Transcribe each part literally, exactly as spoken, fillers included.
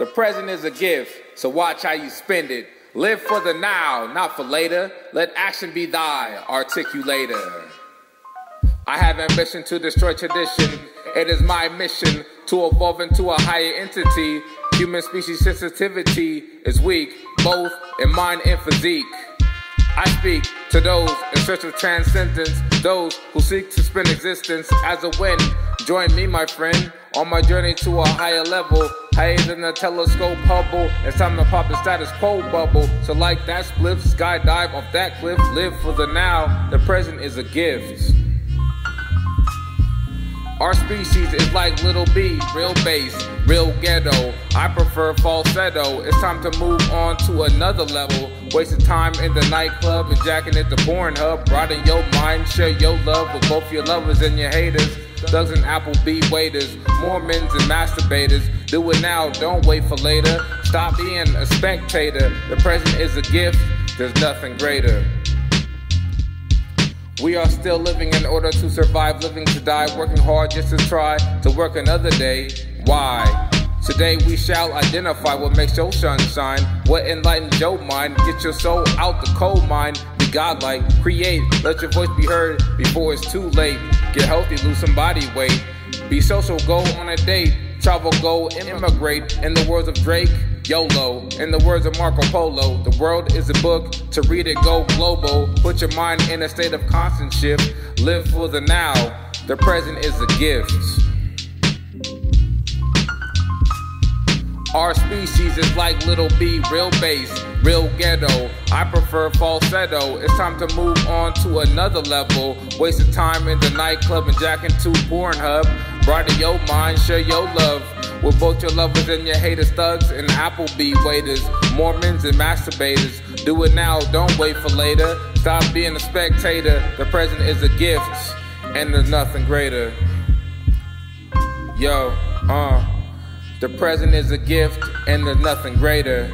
The present is a gift, so watch how you spend it. Live for the now, not for later. Let action be thy articulator. I have ambition to destroy tradition. It is my mission to evolve into a higher entity. Human species sensitivity is weak, both in mind and physique. I speak to those in search of transcendence, those who seek to spend existence as a win. Join me, my friend, on my journey to a higher level, higher than the telescope Hubble. It's time to pop the status quo bubble. So like that spliff, skydive off that cliff. Live for the now, the present is a gift. Our species is like Lil B, real bass, real ghetto. I prefer falsetto. It's time to move on to another level. Wasting time in the nightclub and jacking at the porn hub. Broaden your mind, share your love with both your lovers and your haters. Thugs and Applebee waiters, Mormons and masturbators. Do it now, don't wait for later. Stop being a spectator. The present is a gift, there's nothing greater. We are still living in order to survive, living to die, working hard just to try to work another day. Why? Today we shall identify what makes your sun shine, what enlightens your mind. Get your soul out the coal mine. Be godlike, create, let your voice be heard before it's too late. Get healthy, lose some body weight. Be social, go on a date. Travel, go, immigrate. In the words of Drake, YOLO. In the words of Marco Polo, the world is a book, to read it, go global. Put your mind in a state of constant shift. Live for the now, the present is a gift. Our species is like Lil B, real bass, real ghetto. I prefer falsetto. It's time to move on to another level. Wasting time in the nightclub and jacking to Pornhub. Broaden your mind, share your love with both your lovers and your haters, thugs and Applebee waiters, Mormons and masturbators. Do it now, don't wait for later. Stop being a spectator. The present is a gift, and there's nothing greater. Yo, uh, the present is a gift, and there's nothing greater.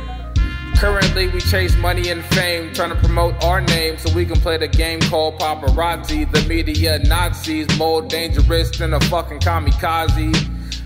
Currently we chase money and fame, trying to promote our name so we can play the game called paparazzi. The media Nazis, more dangerous than a fucking kamikaze.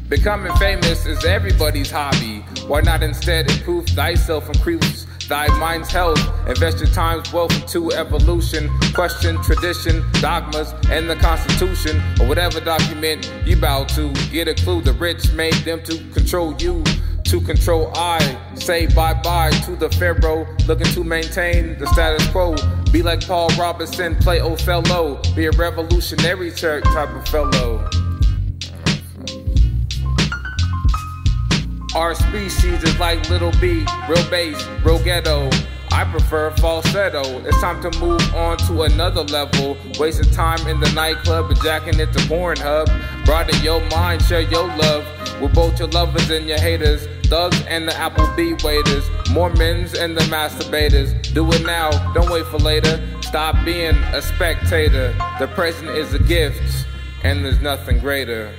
Becoming famous is everybody's hobby. Why not instead improve thyself, increase thy mind's health, invest your time's wealth into evolution, question tradition, dogmas, and the constitution, or whatever document you bow to. Get a clue, the rich made them to control you. To control I, say bye-bye to the pharaoh, looking to maintain the status quo. Be like Paul Robinson, play Othello, be a revolutionary type of fellow. Our species is like Lil B, real bass, real ghetto. I prefer falsetto. It's time to move on to another level. Wasting time in the nightclub and jacking it to Pornhub. Broaden your mind, share your love with both your lovers and your haters, thugs and the Applebee waiters, Mormons and the masturbators. Do it now, don't wait for later. Stop being a spectator. The present is a gift, and there's nothing greater.